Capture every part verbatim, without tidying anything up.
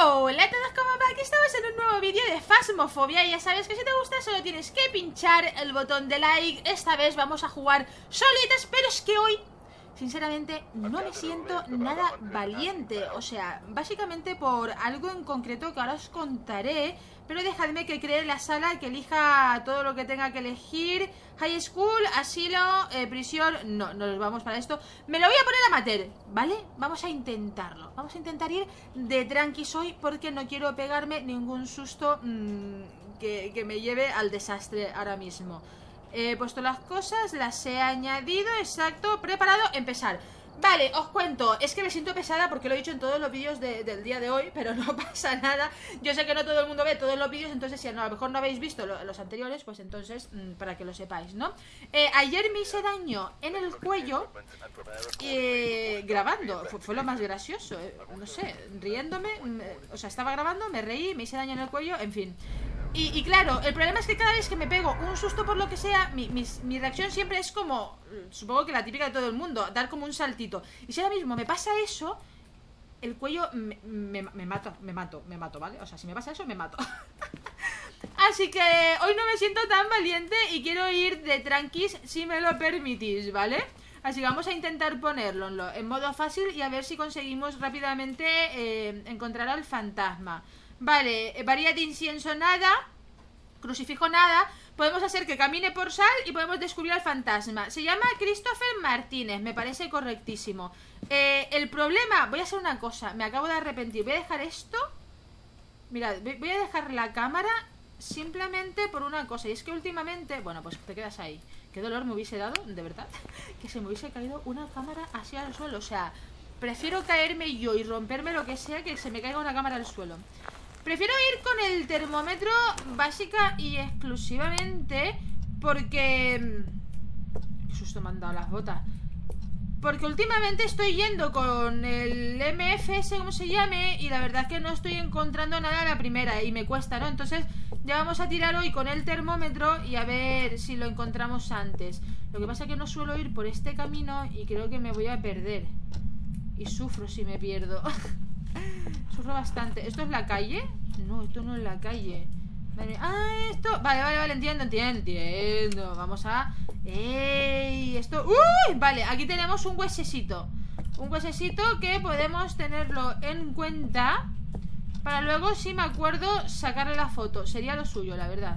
Hola a todos, ¿cómo va? Aquí estamos en un nuevo vídeo de Phasmophobia. Ya sabes que si te gusta solo tienes que pinchar el botón de like. Esta vez vamos a jugar solitas, pero es que hoy, sinceramente, no me siento nada valiente. O sea, básicamente por algo en concreto que ahora os contaré. Pero dejadme que cree la sala, que elija todo lo que tenga que elegir. High school, asilo, eh, prisión... No, no nos vamos para esto. Me lo voy a poner a mater, ¿vale? Vamos a intentarlo. Vamos a intentar ir de tranquis hoy porque no quiero pegarme ningún susto mmm, que, que me lleve al desastre ahora mismo. He puesto las cosas, las he añadido, exacto, preparado, empezar. Vale, os cuento, es que me siento pesada porque lo he dicho en todos los vídeos de, del día de hoy, pero no pasa nada. Yo sé que no todo el mundo ve todos los vídeos, entonces si a lo mejor no habéis visto lo, los anteriores, pues entonces mmm, para que lo sepáis, ¿no? Eh, ayer me hice daño en el cuello eh, grabando, fue, fue lo más gracioso, eh, no sé, riéndome, me, o sea, estaba grabando, me reí, me hice daño en el cuello, en fin. Y, y claro, el problema es que cada vez que me pego un susto por lo que sea, mi, mi, mi reacción siempre es como, supongo que la típica de todo el mundo, dar como un saltito. Y si ahora mismo me pasa eso, el cuello me, me, me mato, me mato, me mato, ¿vale? O sea, si me pasa eso, me mato. Así que hoy no me siento tan valiente y quiero ir de tranquis si me lo permitís, ¿vale? Así que vamos a intentar ponerlo en modo fácil y a ver si conseguimos rápidamente eh, encontrar al fantasma. Vale, varilla de incienso nada, crucifijo nada. Podemos hacer que camine por sal y podemos descubrir al fantasma. Se llama Christopher Martínez, me parece correctísimo. eh, El problema, voy a hacer una cosa, me acabo de arrepentir. Voy a dejar esto. Mirad, voy a dejar la cámara simplemente por una cosa. Y es que últimamente, bueno, pues te quedas ahí. Qué dolor me hubiese dado, de verdad, que se me hubiese caído una cámara así al suelo. O sea, prefiero caerme yo y romperme lo que sea que se me caiga una cámara al suelo. Prefiero ir con el termómetro básica y exclusivamente porque... Qué susto me han dado las botas. Porque últimamente estoy yendo con el M F S, como se llame, y la verdad es que no estoy encontrando nada a la primera y me cuesta, ¿no? Entonces ya vamos a tirar hoy con el termómetro y a ver si lo encontramos antes. Lo que pasa es que no suelo ir por este camino y creo que me voy a perder. Y sufro si me pierdo. Sufro bastante. ¿Esto es la calle? No, esto no es la calle. Vale, ah, esto. Vale, vale, vale, entiendo, entiendo, entiendo. Vamos a... ¡Ey! Esto... ¡Uy! Vale, aquí tenemos un huesecito. Un huesecito que podemos tenerlo en cuenta para luego, si me acuerdo, sacarle la foto. Sería lo suyo, la verdad.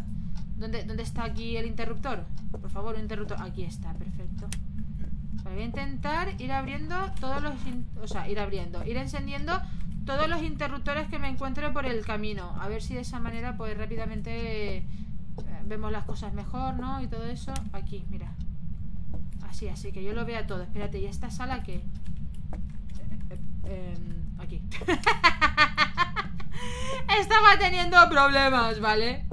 ¿Dónde, dónde está aquí el interruptor? Por favor, un interruptor. Aquí está, perfecto. Vale, voy a intentar ir abriendo todos los... In... O sea, ir abriendo, ir encendiendo todos los interruptores que me encuentre por el camino. A ver si de esa manera pues rápidamente vemos las cosas mejor, ¿no? Y todo eso. Aquí, mira. Así, así que yo lo vea todo. Espérate, ¿y esta sala qué? Eh, eh, eh, aquí. Estaba teniendo problemas, ¿vale?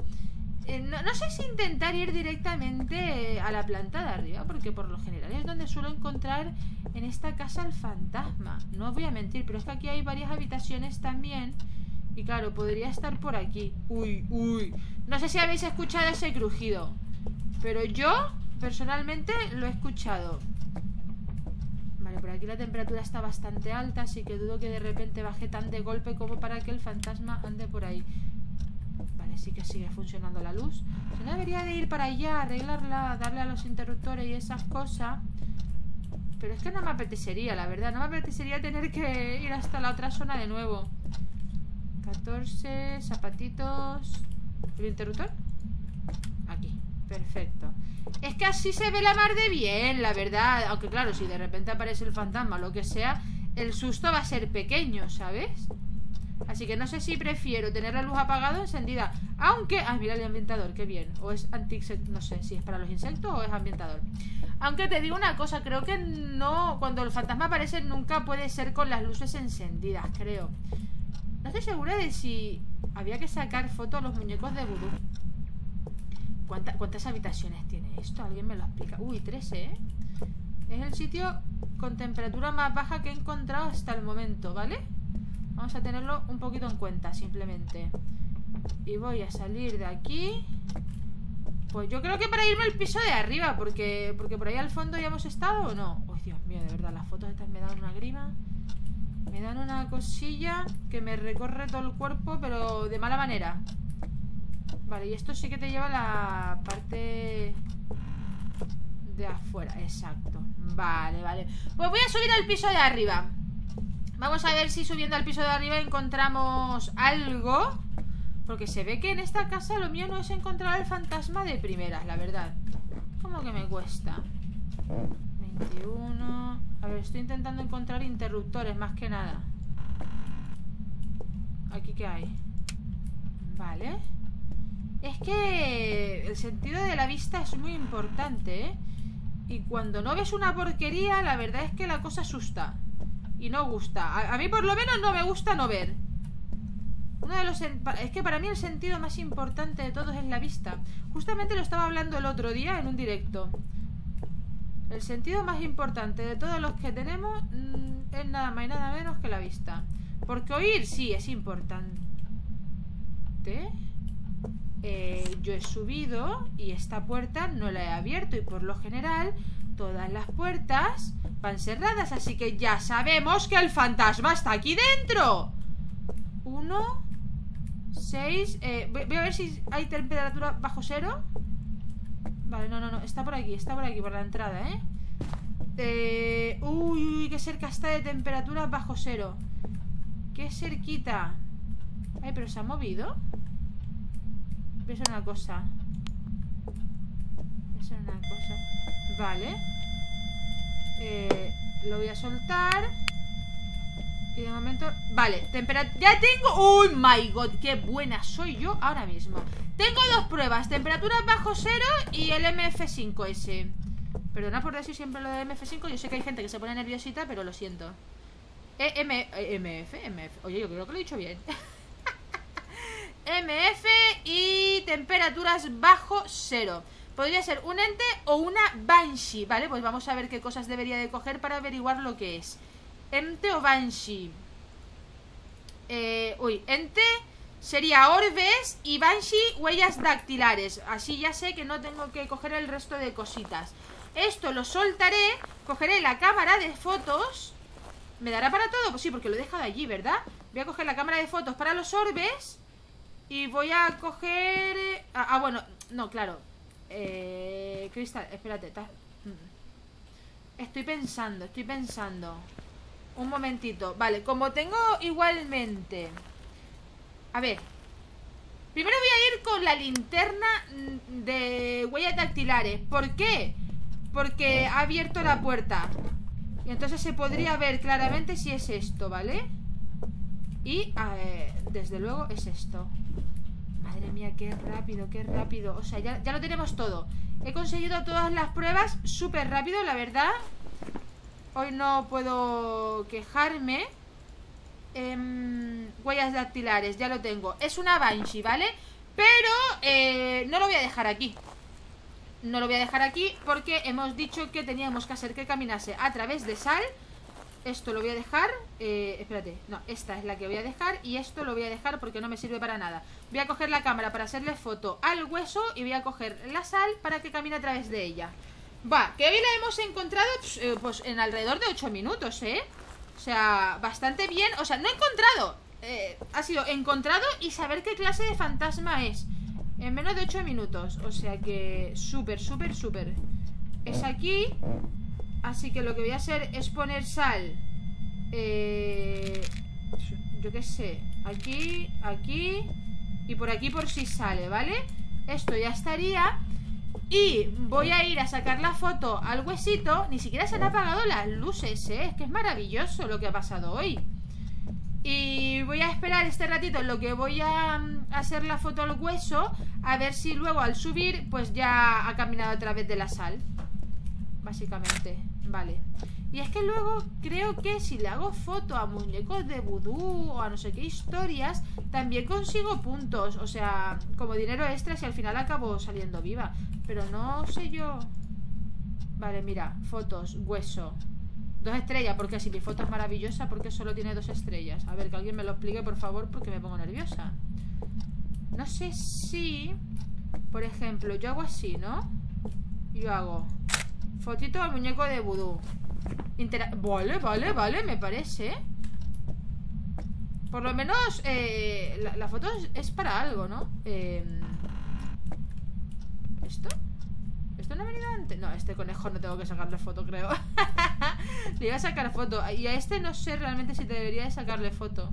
Eh, no, no sé si intentar ir directamente a la planta de arriba, porque por lo general es donde suelo encontrar en esta casa el fantasma. No os voy a mentir, pero es que aquí hay varias habitaciones también. Y claro, podría estar por aquí. Uy, uy. No sé si habéis escuchado ese crujido, pero yo, personalmente, lo he escuchado. Vale, por aquí la temperatura está bastante alta, así que dudo que de repente baje tan de golpe como para que el fantasma ande por ahí. Sí que sigue funcionando la luz. Se no debería de ir para allá, arreglarla, darle a los interruptores y esas cosas. Pero es que no me apetecería, la verdad. No me apetecería tener que ir hasta la otra zona de nuevo. catorce, zapatitos. ¿El interruptor? Aquí, perfecto. Es que así se ve la mar de bien, la verdad. Aunque claro, si de repente aparece el fantasma o lo que sea, el susto va a ser pequeño, ¿sabes? Así que no sé si prefiero tener la luz apagada o encendida. Aunque... Ah, mira el ambientador, qué bien. O es anti... No sé si es para los insectos o es ambientador. Aunque te digo una cosa, creo que no... Cuando el fantasma aparece nunca puede ser con las luces encendidas, creo. No estoy segura de si había que sacar fotos a los muñecos de vudú. ¿Cuánta, ¿Cuántas habitaciones tiene esto? ¿Alguien me lo explica? Uy, trece, ¿eh? Es el sitio con temperatura más baja que he encontrado hasta el momento, ¿vale? Vamos a tenerlo un poquito en cuenta, simplemente. Y voy a salir de aquí. Pues yo creo que para irme al piso de arriba, porque, porque por ahí al fondo ya hemos estado, ¿o no? Uy, Dios mío, de verdad, las fotos estas me dan una grima. Me dan una cosilla que me recorre todo el cuerpo, pero de mala manera. Vale, y esto sí que te lleva a la parte de afuera, exacto. Vale, vale. Pues voy a subir al piso de arriba. Vamos a ver si subiendo al piso de arriba encontramos algo. Porque se ve que en esta casa lo mío no es encontrar al fantasma de primeras, la verdad. Como que me cuesta. veintiuno. A ver, estoy intentando encontrar interruptores más que nada. ¿Aquí qué hay? Vale. Es que el sentido de la vista es muy importante, ¿eh? Y cuando no ves una porquería, la verdad es que la cosa asusta. Y no gusta. A, a mí por lo menos no me gusta no ver. Uno de los, es que para mí el sentido más importante de todos es la vista. Justamente lo estaba hablando el otro día en un directo. El sentido más importante de todos los que tenemos mmm, es nada más y nada menos que la vista. Porque oír sí es importante. Eh, yo he subido y esta puerta no la he abierto. Y por lo general todas las puertas van cerradas. Así que ya sabemos que el fantasma está aquí dentro. Uno, seis, eh, voy a ver si hay temperatura bajo cero. Vale, no, no, no, está por aquí, está por aquí, por la entrada, ¿eh? eh uy, qué cerca está de temperatura bajo cero. Qué cerquita. Ay, pero se ha movido. Voy a hacer una cosa. Voy a hacer una cosa. Vale. Eh, lo voy a soltar. Y de momento... Vale, temperatura... Ya tengo... ¡Oh, my God! ¡Qué buena soy yo ahora mismo! Tengo dos pruebas. Temperatura bajo cero y el M F cinco S. Perdona por decir siempre lo de M F cinco. Yo sé que hay gente que se pone nerviosita, pero lo siento. E M F, M F... Oye, yo creo que lo he dicho bien. M F y temperaturas bajo cero. Podría ser un ente o una Banshee. Vale, pues vamos a ver qué cosas debería de coger para averiguar lo que es. Ente o Banshee. eh, Uy, ente sería orbes y Banshee huellas dactilares. Así ya sé que no tengo que coger el resto de cositas. Esto lo soltaré. Cogeré la cámara de fotos. ¿Me dará para todo? Pues sí, porque lo he dejado allí, ¿verdad? Voy a coger la cámara de fotos para los orbes. Y voy a coger... Ah, ah bueno, no, claro. Eh, cristal, espérate. Ta... Estoy pensando, estoy pensando. Un momentito. Vale, como tengo igualmente... A ver. Primero voy a ir con la linterna de huellas dactilares. ¿Por qué? Porque ha abierto la puerta. Y entonces se podría ver claramente si es esto, ¿vale? Y eh, desde luego es esto. Madre mía, qué rápido, qué rápido. O sea, ya, ya lo tenemos todo. He conseguido todas las pruebas súper rápido, la verdad. Hoy no puedo quejarme. eh, Huellas dactilares, ya lo tengo. Es una Banshee, ¿vale? Pero eh, no lo voy a dejar aquí. No lo voy a dejar aquí porque hemos dicho que teníamos que hacer que caminase a través de sal. Esto lo voy a dejar, eh, espérate, no, esta es la que voy a dejar. Y esto lo voy a dejar porque no me sirve para nada. Voy a coger la cámara para hacerle foto al hueso. Y voy a coger la sal para que camine a través de ella. Va, que hoy la hemos encontrado pues, eh, pues en alrededor de ocho minutos, ¿eh? O sea, bastante bien. O sea, no he encontrado, eh, ha sido encontrado y saber qué clase de fantasma es. En menos de ocho minutos. O sea que súper, súper, súper. Es aquí. Así que lo que voy a hacer es poner sal. eh, Yo qué sé. Aquí, aquí. Y por aquí por si sale, ¿vale? Esto ya estaría. Y voy a ir a sacar la foto al huesito. Ni siquiera se han apagado las luces, ¿eh? Es que es maravilloso lo que ha pasado hoy. Y voy a esperar este ratito en lo que voy a hacer la foto al hueso. A ver si luego al subir pues ya ha caminado a través de la sal. Básicamente, vale. Y es que luego creo que si le hago foto a muñecos de vudú o a no sé qué historias, también consigo puntos, o sea, como dinero extra si al final acabo saliendo viva. Pero no sé yo. Vale, mira, fotos, hueso. Dos estrellas, porque si mi foto es maravillosa, porque solo tiene dos estrellas. A ver, que alguien me lo explique, por favor, porque me pongo nerviosa. No sé si, por ejemplo, yo hago así, ¿no? Yo hago fotito al muñeco de vudú. Intera- vale, vale, vale, me parece. Por lo menos eh, la, la foto es, es para algo, ¿no? Eh, ¿Esto? ¿Esto no ha venido antes? No, este conejo no tengo que sacarle foto, creo. Le iba a sacar foto. Y a este no sé realmente si debería de sacarle foto.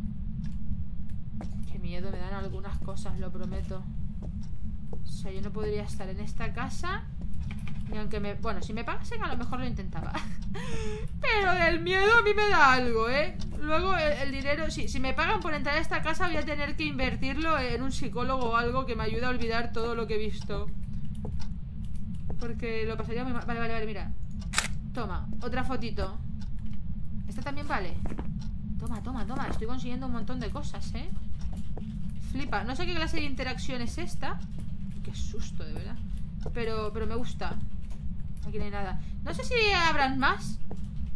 Qué miedo me dan algunas cosas, lo prometo. O sea, yo no podría estar en esta casa. Ni aunque me... Bueno, si me pagasen a lo mejor lo intentaba. Pero el miedo a mí me da algo, ¿eh? Luego el, el dinero... Sí, si me pagan por entrar a esta casa voy a tener que invertirlo en un psicólogo o algo que me ayude a olvidar todo lo que he visto. Porque lo pasaría muy mal. Vale, vale, vale, mira. Toma, otra fotito. Esta también vale. Toma, toma, toma. Estoy consiguiendo un montón de cosas, ¿eh? Flipa. No sé qué clase de interacción es esta. Qué susto, de verdad. Pero, pero me gusta. Aquí no hay nada. No sé si habrán más.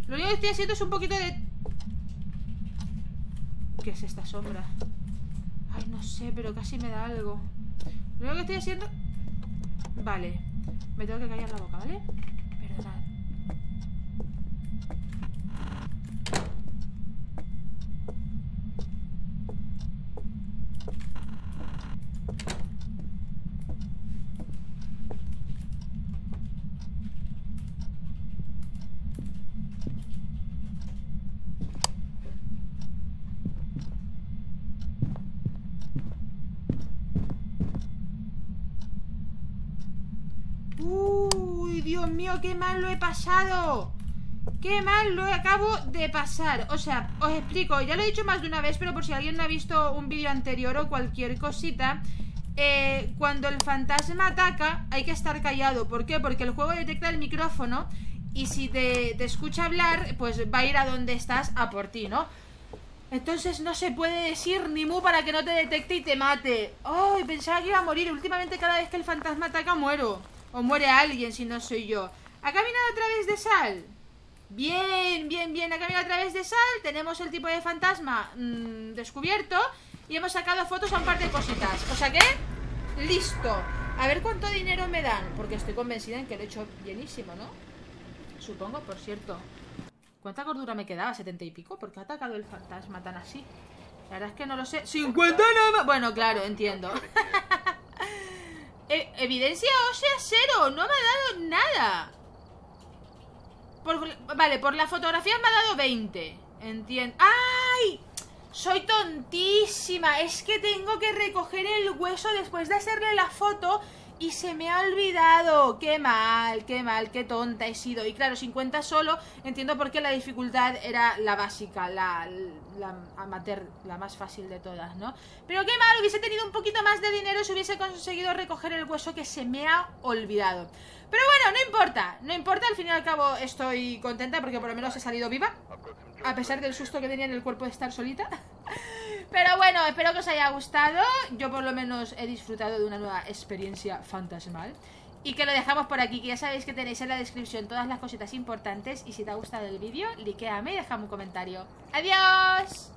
Lo único que estoy haciendo es un poquito de... ¿Qué es esta sombra? Ay, no sé, pero casi me da algo. Lo único que estoy haciendo... Vale. Me tengo que callar la boca, ¿vale? Perdonad. Dios mío, qué mal lo he pasado. Qué mal lo acabo de pasar. O sea, os explico. Ya lo he dicho más de una vez, pero por si alguien no ha visto un vídeo anterior o cualquier cosita, eh, cuando el fantasma ataca hay que estar callado. ¿Por qué? Porque el juego detecta el micrófono. Y si te, te escucha hablar, pues va a ir a donde estás a por ti, ¿no? Entonces no se puede decir ni mu para que no te detecte y te mate. Ay, pensaba que iba a morir. Últimamente cada vez que el fantasma ataca muero. O muere alguien si no soy yo. Ha caminado a través de sal. Bien, bien, bien. Ha caminado a través de sal. Tenemos el tipo de fantasma mmm, descubierto. Y hemos sacado fotos a un par de cositas. O sea que, listo. A ver cuánto dinero me dan. Porque estoy convencida en que lo he hecho bienísimo, ¿no? Supongo, por cierto. ¿Cuánta gordura me quedaba? ¿setenta y pico? ¿Por qué ha atacado el fantasma tan así? La verdad es que no lo sé. ¿cincuenta nada más? Bueno, claro, entiendo. Eh, evidencia ósea cero. No me ha dado nada por, vale, por la fotografía me ha dado veinte. Entiendo. ¡Ay! Soy tontísima. Es que tengo que recoger el hueso después de hacerle la foto. Y se me ha olvidado. Qué mal, qué mal, qué tonta he sido. Y claro, cincuenta solo. Entiendo por qué la dificultad era la básica. La... la amateur, la más fácil de todas, ¿no? Pero qué mal, hubiese tenido un poquito más de dinero si hubiese conseguido recoger el hueso que se me ha olvidado. Pero bueno, no importa, no importa, al fin y al cabo estoy contenta porque por lo menos he salido viva, a pesar del susto que tenía en el cuerpo de estar solita. Pero bueno, espero que os haya gustado, yo por lo menos he disfrutado de una nueva experiencia fantasmal. Y que lo dejamos por aquí, que ya sabéis que tenéis en la descripción todas las cositas importantes. Y si te ha gustado el vídeo, likeame y déjame un comentario. ¡Adiós!